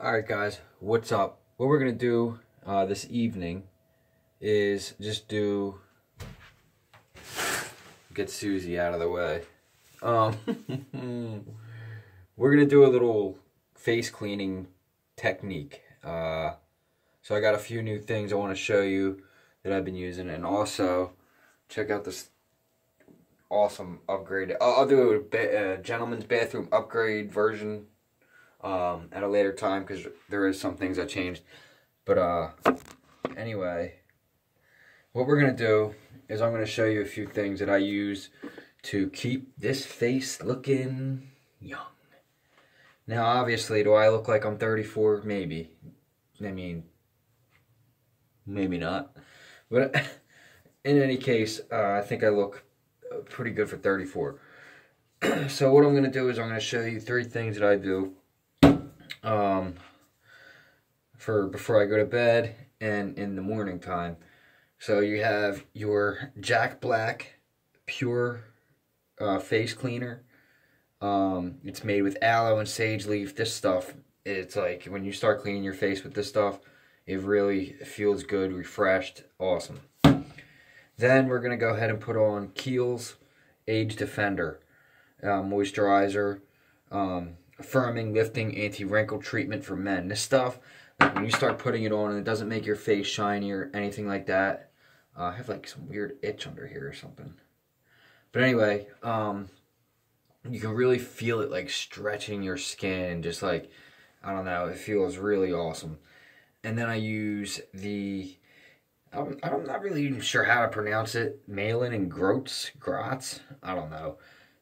Alright guys, what's up? What we're going to do this evening is just do... Get Susie out of the way. We're going to do a little face cleaning technique. So I got a few new things I want to show you that I've been using. And also, check out this awesome upgraded... I'll do a gentleman's bathroom upgrade version at a later time, because there is some things I changed, but anyway, what we're gonna do is I'm gonna show you a few things that I use to keep this face looking young. Now obviously, do I look like I'm 34? Maybe. I mean, maybe not, but in any case, I think I look pretty good for 34. So what I'm gonna do is I'm gonna show you three things that I do before I go to bed and in the morning time. So you have your Jack Black pure face cleaner. It's made with aloe and sage leaf. This stuff, it's like when you start cleaning your face with this stuff, it really feels good, refreshed, awesome. Then we're gonna go ahead and put on Kiehl's Age Defender moisturizer, firming, lifting, anti-wrinkle treatment for men. This stuff, like when you start putting it on and it doesn't make your face shiny or anything like that. I have like some weird itch under here or something. But anyway, you can really feel it like stretching your skin. Just like, I don't know, it feels really awesome. And then I use the, I'm not really even sure how to pronounce it. Malin+Goetz? I don't know.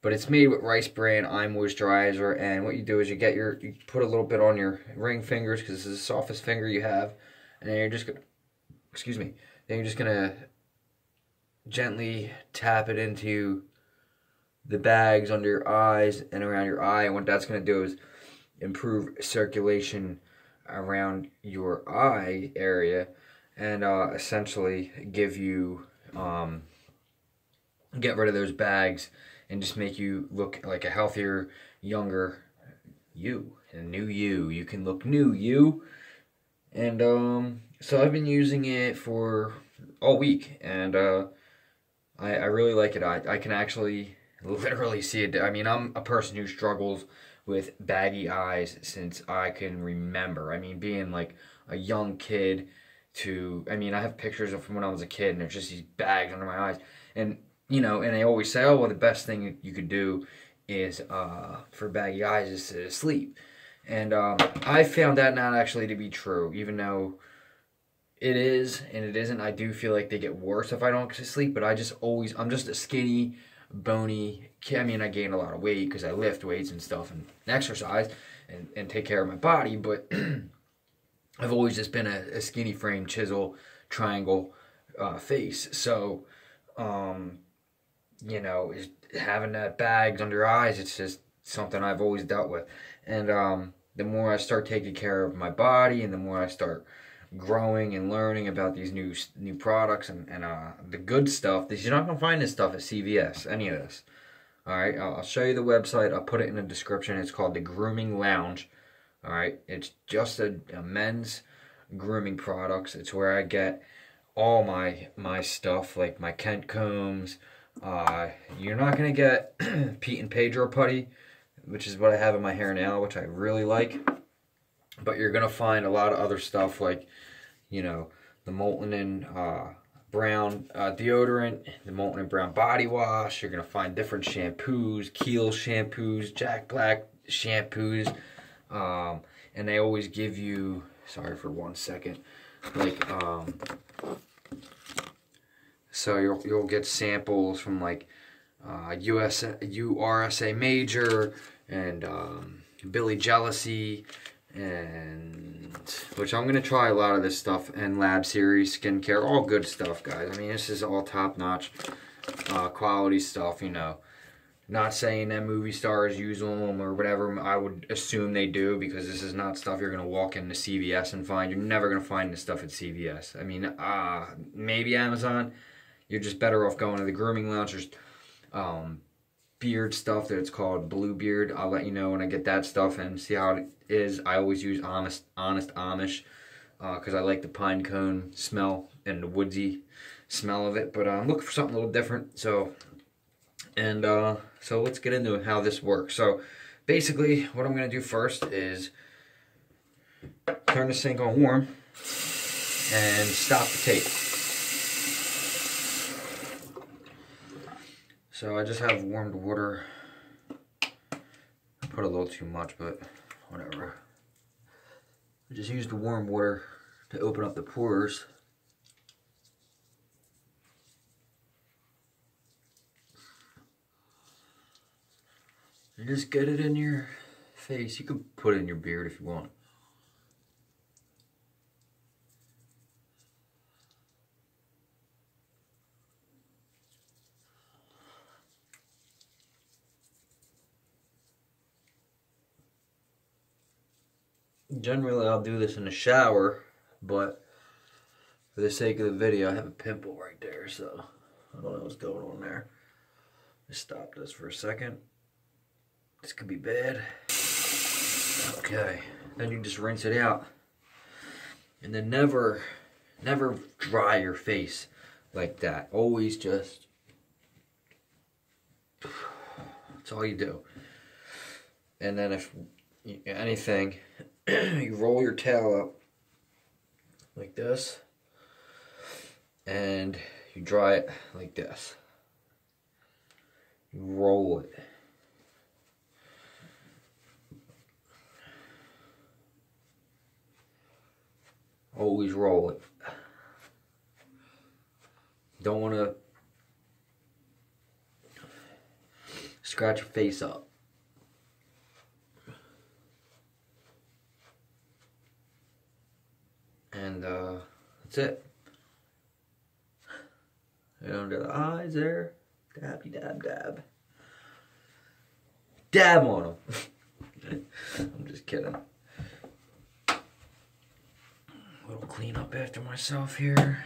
But it's made with rice bran eye moisturizer, and what you do is you get your, you put a little bit on your ring fingers, because this is the softest finger you have, and then you're just gonna, excuse me, then you're just gonna gently tap it into the bags under your eyes and around your eye, and what that's gonna do is improve circulation around your eye area, and essentially give you, get rid of those bags, and just make you look like a healthier, younger you. A new you. You can look new, you. And, so I've been using it for all week. And, I really like it. I can actually literally see it. I mean, I'm a person who struggles with baggy eyes since I can remember. I mean, being like a young kid to... I mean, I have pictures of from when I was a kid, and there's just these bags under my eyes. And... you know, and they always say, oh, well, the best thing you could do is, for baggy eyes is to sleep. And I found that not actually to be true, even though it is and it isn't. I do feel like they get worse if I don't sleep, but I just always, I'm just a skinny, bony kid. I mean, I gained a lot of weight because I lift weights and stuff and exercise and take care of my body, but I've always just been a skinny frame, chisel, triangle face. So, you know, having that bags under your eyes, it's just something I've always dealt with. And the more I start taking care of my body, and the more I start growing and learning about these new products and the good stuff, you're not gonna find this stuff at CVS, any of this. All right, I'll show you the website. I'll put it in the description. It's called The Grooming Lounge. All right, it's just a men's grooming products. It's where I get all my stuff, like my Kent Combs. You're not gonna get Pete and Pedro putty, which is what I have in my hair now, which I really like, but you're gonna find a lot of other stuff, like, you know, the Molton and Brown deodorant, the Molton and Brown body wash. You're gonna find different shampoos, Kiehl's shampoos, Jack Black shampoos, and they always give you, sorry for 1 second, like, so you'll get samples from like URSA Major and Billy Jealousy, and which I'm gonna try a lot of this stuff, and Lab Series skincare, all good stuff, guys. I mean, this is all top-notch quality stuff, you know. Not saying that movie stars use them or whatever. I would assume they do, because this is not stuff you're going to walk into CVS and find. You're never going to find this stuff at CVS. I mean, maybe Amazon. You're just better off going to the Grooming Lounge. There's beard stuff that's called Blue Beard. I'll let you know when I get that stuff and see how it is. I always use Honest Amish because I like the pine cone smell and the woodsy smell of it. But I'm looking for something a little different. So, and so let's get into how this works. So basically what I'm going to do first is turn this thing on warm and stop the tape. So I just have warmed water. I put a little too much, but whatever. I just used the warm water to open up the pores. You just get it in your face. You can put it in your beard if you want. Generally, I'll do this in the shower, but for the sake of the video, I have a pimple right there, so I don't know what's going on there. Let's stop this for a second. This could be bad. Okay, then you just rinse it out. And then never dry your face like that. Always just, that's all you do. And then if anything, you roll your tail up like this and you dry it like this. You roll it. Always roll it. Don't want to scratch your face up. And that's it. And under the eyes there, dabby dab dab. Dab on them. I'm just kidding. A little clean up after myself here.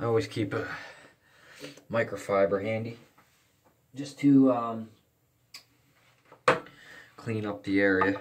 I always keep a microfiber handy just to clean up the area.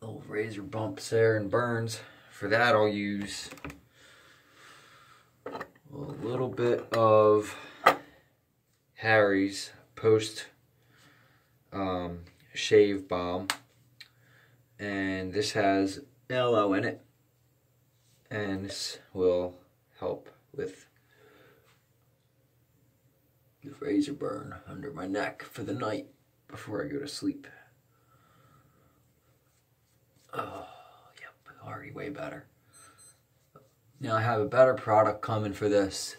Little razor bumps there and burns. For that, I'll use a little bit of Harry's post shave balm, and this has aloe in it, and this will help with the razor burn under my neck for the night before I go to sleep. Oh, yep, already way better. Now I have a better product coming for this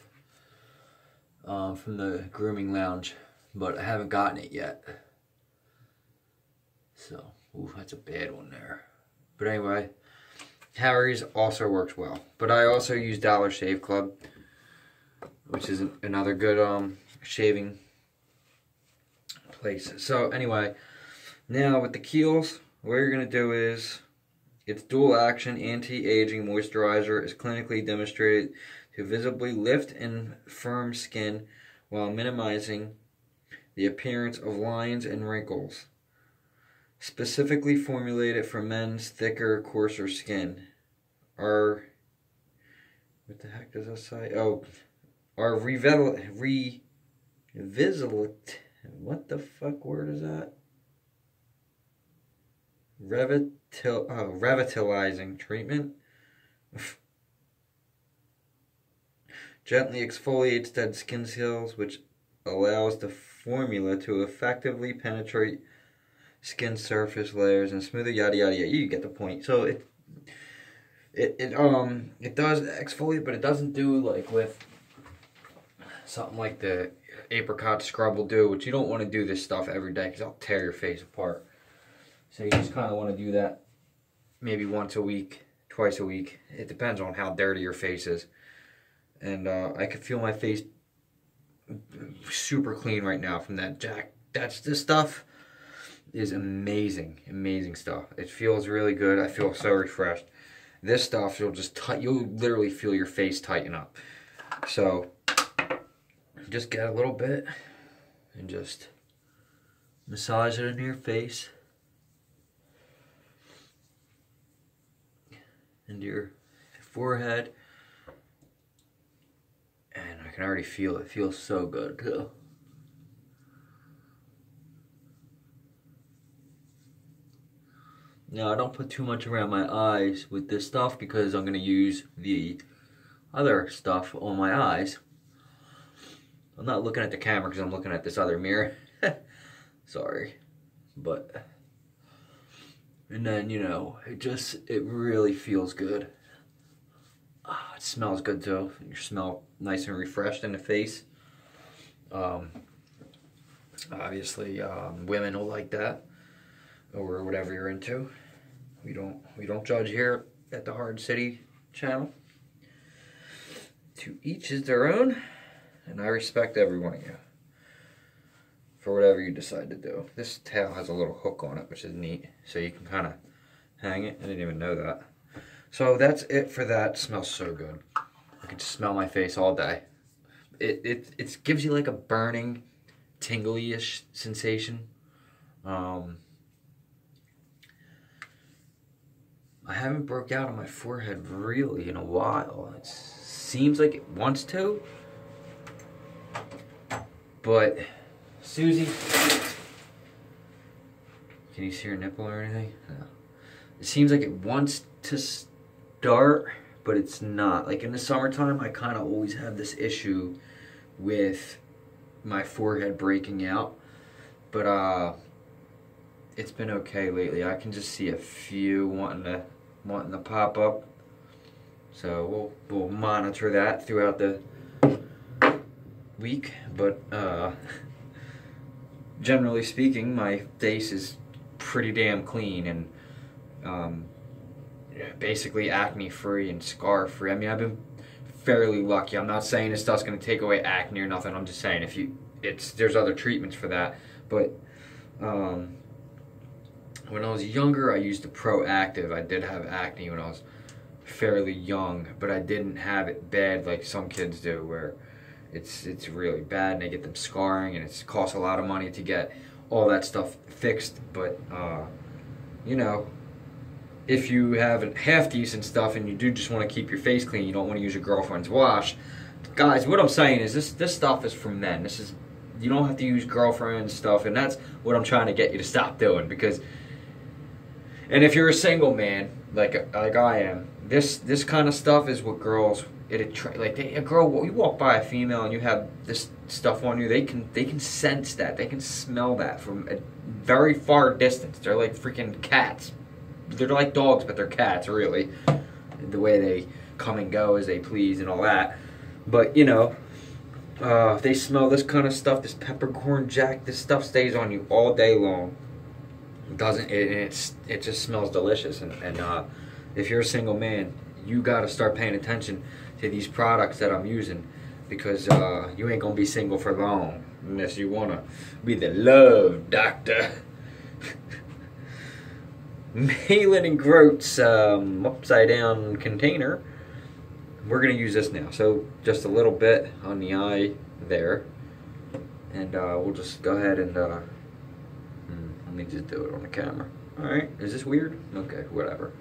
from the Grooming Lounge, but I haven't gotten it yet. So, ooh, that's a bad one there. But anyway, Harry's also works well. But I also use Dollar Shave Club, which is another good shaving place. So anyway, now with the Kiehl's, what you're going to do is, its dual action anti-aging moisturizer is clinically demonstrated to visibly lift and firm skin while minimizing the appearance of lines and wrinkles. Specifically formulated for men's thicker, coarser skin. What the heck does that say? Oh, our revisit, what the fuck word is that? Revitalizing treatment gently exfoliates dead skin cells, which allows the formula to effectively penetrate skin surface layers and smoother, yada yada yada. You get the point. So it does exfoliate, but it doesn't do like with something like the apricot scrub will do, which you don't want to do this stuff every day because it'll tear your face apart. So you just kind of want to do that maybe once a week, twice a week. It depends on how dirty your face is. And I can feel my face super clean right now from that Jack. This stuff is amazing, amazing stuff. It feels really good. I feel so refreshed. This stuff, you'll literally feel your face tighten up. So just get a little bit and just massage it into your face, into your forehead, and I can already feel it. It feels so good too. Now I don't put too much around my eyes with this stuff because I'm going to use the other stuff on my eyes. I'm not looking at the camera because I'm looking at this other mirror. Sorry. But, and then, you know, it really feels good. Ah, it smells good too. You smell nice and refreshed in the face. Obviously, women will like that, or whatever you're into. We don't judge here at the Hard City channel. To each is their own, and I respect every one of you for whatever you decide to do. This tail has a little hook on it, which is neat, so you can kind of hang it. I didn't even know that. So that's it for that. It smells so good. I can just smell my face all day. It gives you like a burning, tingly-ish sensation. I haven't broke out on my forehead really in a while. It seems like it wants to, but Susie, can you see her nipple or anything? No. It seems like it wants to start, but it's not. Like in the summertime, I kind of always have this issue with my forehead breaking out, but it's been okay lately. I can just see a few wanting to pop up. So we'll monitor that throughout the week. But generally speaking, my face is pretty damn clean and basically acne free and scar free. I mean, I've been fairly lucky. I'm not saying this stuff's gonna take away acne or nothing. I'm just saying there's other treatments for that. But when I was younger, I used the Proactive. I did have acne when I was fairly young, but I didn't have it bad like some kids do, where it's really bad and they get them scarring, and it costs a lot of money to get all that stuff fixed. But, you know, if you have half-decent stuff and you do just want to keep your face clean, you don't want to use your girlfriend's wash. Guys, what I'm saying is this stuff is for men. This is, you don't have to use girlfriend's stuff, and that's what I'm trying to get you to stop doing, because... And if you're a single man, like I am, this kind of stuff is what girls, a girl, you walk by a female and you have this stuff on you, they can sense that, they can smell that from a very far distance. They're like freaking cats. They're like dogs, but they're cats, really. The way they come and go as they please and all that. But, you know, if they smell this kind of stuff, this peppercorn jack, this stuff stays on you all day long. It just smells delicious, and if you're a single man, you got to start paying attention to these products that I'm using, because you ain't gonna be single for long unless you wanna be the love doctor. Malin+Goetz upside down container. We're gonna use this now, so just a little bit on the eye there, and we'll just go ahead and let me just do it on the camera. Alright, is this weird? Okay, whatever.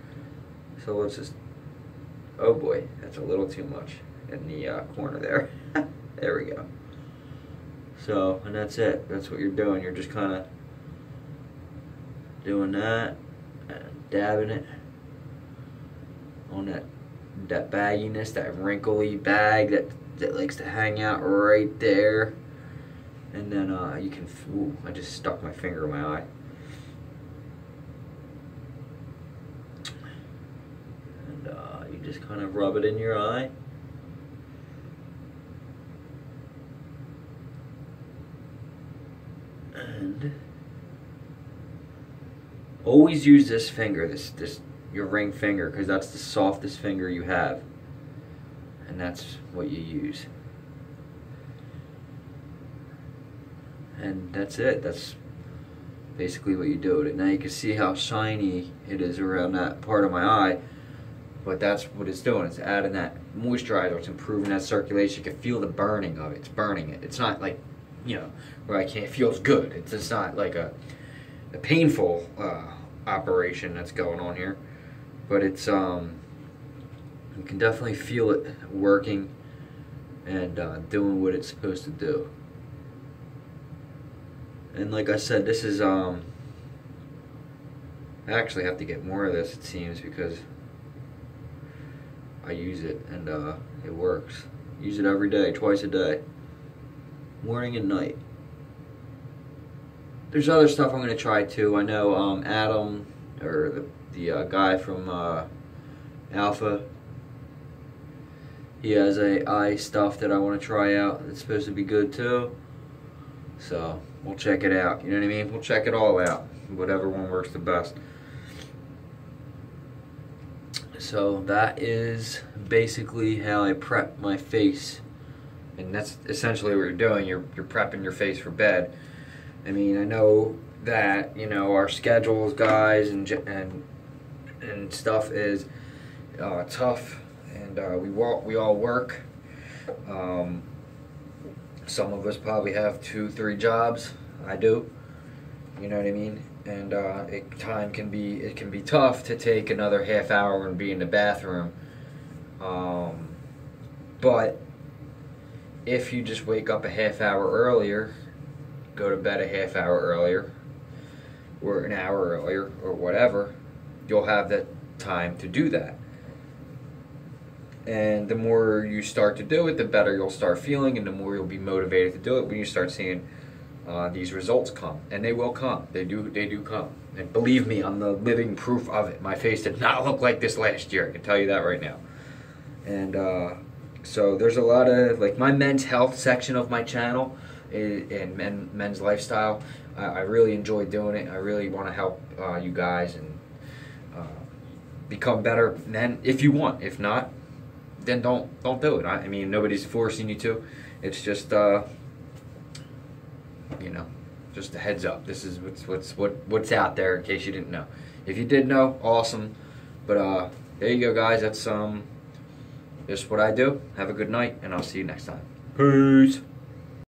So let's just... Oh boy, that's a little too much in the corner there. There we go. So, and that's it. That's what you're doing. You're just kind of doing that and dabbing it on that bagginess, that wrinkly bag that likes to hang out right there. And then you can... Ooh, I just stuck my finger in my eye. And you just kind of rub it in your eye. And always use this finger, your ring finger, because that's the softest finger you have. And that's what you use. And that's it. That's basically what you do with it. Now you can see how shiny it is around that part of my eye, but that's what it's doing. It's adding that moisturizer, it's improving that circulation. You can feel the burning of it. It's burning it. It's not like, you know, where I can't, it feels good. It's just not like a painful operation that's going on here. But it's, you can definitely feel it working and doing what it's supposed to do. And like I said, this is, I actually have to get more of this, it seems, because I use it and it works. Use it every day, twice a day, morning and night. There's other stuff I'm gonna try too. I know Adam, or the guy from Alpha, he has eye stuff that I want to try out. It's supposed to be good too. So we'll check it out. You know what I mean? We'll check it all out. Whatever one works the best. So that is basically how I prep my face, and that's essentially what you're doing. You're prepping your face for bed. I mean, I know that, you know, our schedules, guys, and stuff is tough, and we all work. Some of us probably have 2-3 jobs. I do. You know what I mean? And it can be tough to take another half hour and be in the bathroom. But if you just wake up a half hour earlier, go to bed a half hour earlier, or an hour earlier, or whatever, you'll have that time to do that. And the more you start to do it, the better you'll start feeling, and the more you'll be motivated to do it when you start seeing these results come. And they will come. They do come. And believe me, I'm the living proof of it. My face did not look like this last year. I can tell you that right now. And so there's a lot of, like, my men's health section of my channel and men's lifestyle. I really enjoy doing it. I really want to help you guys and become better men if you want. If not, then don't do it. I mean, nobody's forcing you to. It's just you know, just a heads up. This is what's out there in case you didn't know. If you did know, awesome. But there you go, guys. That's just what I do. Have a good night, and I'll see you next time. Peace.